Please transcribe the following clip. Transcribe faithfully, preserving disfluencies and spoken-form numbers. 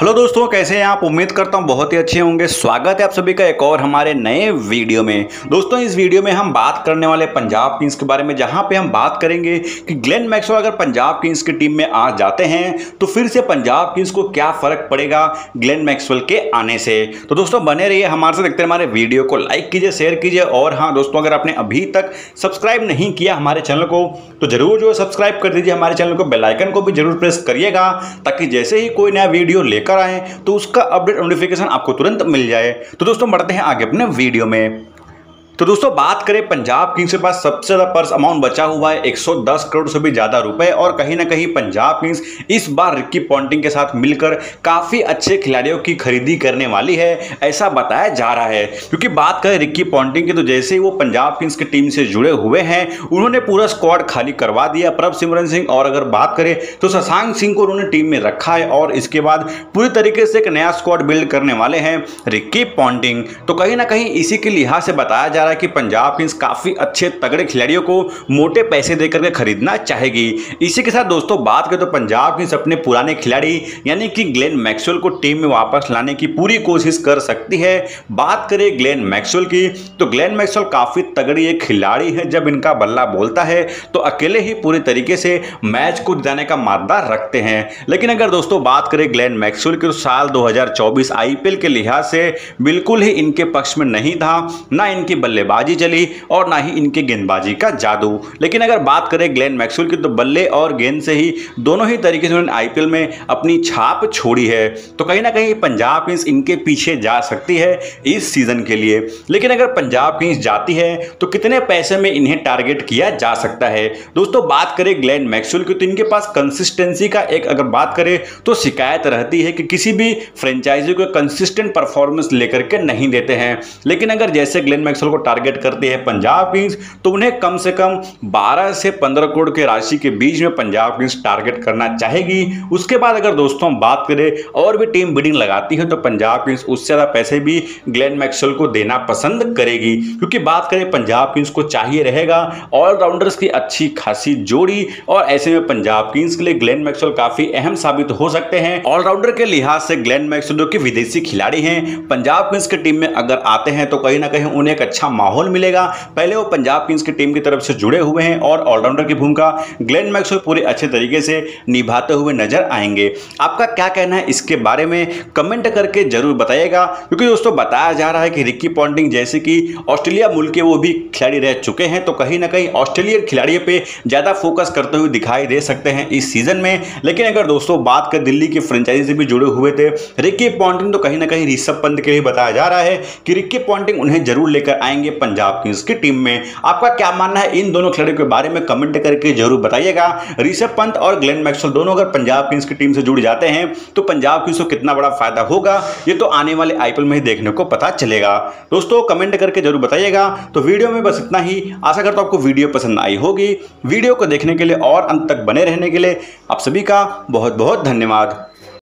Hello दोस्तों, कैसे हैं आप। उम्मीद करता हूं बहुत ही अच्छे होंगे। स्वागत है आप सभी का एक और हमारे नए वीडियो में। दोस्तों इस वीडियो में हम बात करने वाले पंजाब किंग्स के बारे में, जहां पे हम बात करेंगे कि ग्लेन मैक्सवेल अगर पंजाब किंग्स की टीम में आ जाते हैं तो फिर से पंजाब किंग्स को क्या फ़र्क पड़ेगा ग्लेन मैक्सवेल के आने से। तो दोस्तों बने रहिए हमारे साथ, देखते हमारे वीडियो को लाइक कीजिए, शेयर कीजिए। और हाँ दोस्तों, अगर आपने अभी तक सब्सक्राइब नहीं किया हमारे चैनल को तो ज़रूर जो है सब्सक्राइब कर दीजिए हमारे चैनल को। बेल आइकन को भी जरूर प्रेस करिएगा ताकि जैसे ही कोई नया वीडियो लेकर आए तो उसका अपडेट नोटिफिकेशन आपको तुरंत मिल जाए। तो दोस्तों बढ़ते हैं आगे अपने वीडियो में। तो दोस्तों बात करें पंजाब किंग्स के पास सबसे ज़्यादा पर्स अमाउंट बचा हुआ है एक सौ दस करोड़ से भी ज़्यादा रुपए। और कहीं ना कहीं पंजाब किंग्स इस बार रिकी पॉन्टिंग के साथ मिलकर काफ़ी अच्छे खिलाड़ियों की खरीदी करने वाली है, ऐसा बताया जा रहा है। क्योंकि बात करें रिकी पॉन्टिंग की तो जैसे ही वो पंजाब किंग्स की टीम से जुड़े हुए हैं उन्होंने पूरा स्क्वाड खाली करवा दिया, प्रभसिमरन सिंह। और अगर बात करें तो शशांक सिंह को उन्होंने टीम में रखा है और इसके बाद पूरी तरीके से एक नया स्क्वाड बिल्ड करने वाले हैं रिकी पॉन्टिंग। तो कहीं ना कहीं इसी के लिहाज से बताया जा कि पंजाब किंग्स काफी अच्छे तगड़े खिलाड़ियों को मोटे पैसे देकर के खरीदना चाहेगी। इसी के साथ दोस्तों बात करें तो पंजाब किंग्स अपने पुराने खिलाड़ी यानी कि ग्लेन मैक्सवेल को टीम में वापस लाने की पूरी कोशिश कर सकती है। बात करें ग्लेन मैक्सवेल की तो ग्लेन मैक्सवेल काफी तगड़ी एक खिलाड़ी है। जब इनका बल्ला बोलता है तो अकेले ही पूरे तरीके से मैच को जिताने का मादा रखते हैं। लेकिन अगर दोस्तों बात करें ग्लेन मैक्सवेल की तो साल दो हजार चौबीस आईपीएल के लिहाज से बिल्कुल ही इनके पक्ष में नहीं था, ना इनकी बल्लेबाजी चली और ना ही इनके गेंदबाजी का जादू। लेकिन अगर बात करें ग्लेन मैक्सवेल की तो बल्ले और गेंद से ही दोनों ही तरीके से उन्होंने आईपीएल में अपनी छाप छोड़ी है। तो कहीं ना कहीं पंजाब किंग्स इनके पीछे जा सकती है इस सीजन के लिए। लेकिन अगर पंजाब किंग्स जाती है तो कितने पैसे में इन्हें टारगेट किया जा सकता है। दोस्तों बात करें ग्लेन मैक्सवेल की तो इनके पास कंसिस्टेंसी का एक अगर बात करें तो शिकायत रहती है कि किसी भी फ्रेंचाइजी को कंसिस्टेंट परफॉर्मेंस लेकर के नहीं देते हैं। लेकिन अगर जैसे ग्लेन मैक्सवेल को टारगेट करती है पंजाब किंग्स तो उन्हें कम से कम बारह से पंद्रह करोड़ के राशि के बीच में पंजाब किंग्स टारगेट करना चाहेगी। उसके बाद अगर दोस्तों हम बात करें और भी टीम बिडिंग लगाती है तो पंजाब किंग्स उससे ज़्यादा पैसे भी ग्लेन मैक्सवेल को देना पसंद करेगी। क्योंकि बात करें पंजाब किंग्स को चाहिए रहेगा ऑलराउंडर्स की अच्छी खासी जोड़ी, और ऐसे में पंजाब किंग्स के लिए ग्लेन मैक्सवेल काफ़ी अहम साबित हो सकते हैं। ऑलराउंडर के लिहाज से ग्लेन मैक्सवेल जो कि विदेशी खिलाड़ी हैं पंजाब किंग्स की टीम में अगर आते हैं तो कहीं ना कहीं उन्हें एक अच्छा माहौल मिलेगा। पहले वो पंजाब किंग्स की टीम की तरफ से जुड़े हुए हैं और ऑलराउंडर की भूमिका ग्लेन मैक्सवेल पूरे अच्छे तरीके से निभाते हुए नजर आएंगे। आपका क्या कहना है इसके बारे में कमेंट करके जरूर बताइएगा। क्योंकि दोस्तों बताया जा रहा है कि रिकी पॉन्टिंग जैसे कि ऑस्ट्रेलिया मुल्क के वो भी खिलाड़ी रह चुके हैं तो कहीं ना कहीं ऑस्ट्रेलियन खिलाड़ियों पर ज़्यादा फोकस करते हुए दिखाई दे सकते हैं इस सीजन में। लेकिन अगर दोस्तों बात कर दिल्ली की फ्रेंचाइजी से भी जुड़े हुए थे रिकी पॉन्टिंग तो कहीं ना कहीं ऋषभ पंत के लिए बताया जा रहा है कि रिकी पॉन्टिंग उन्हें जरूर लेकर आएंगे पंजाब किंग्स की टीम में। आपका क्या मानना है इन दोनों खिलाड़ियों के बारे में कमेंट करके जरूर बताइएगा। ऋषभ पंत और ग्लेन मैक्सवेल दोनों अगर पंजाब किंग्स की टीम से जुड़ जाते हैं तो पंजाब किंग्स को कितना बड़ा फायदा होगा ये तो आने वाले आईपीएल में ही देखने को पता चलेगा। दोस्तों कमेंट करके जरूर बताइएगा। तो वीडियो में बस इतना ही। आशा करता हूं आपको वीडियो पसंद आई होगी। वीडियो को देखने के लिए और अंत तक बने रहने के लिए आप सभी का बहुत बहुत धन्यवाद।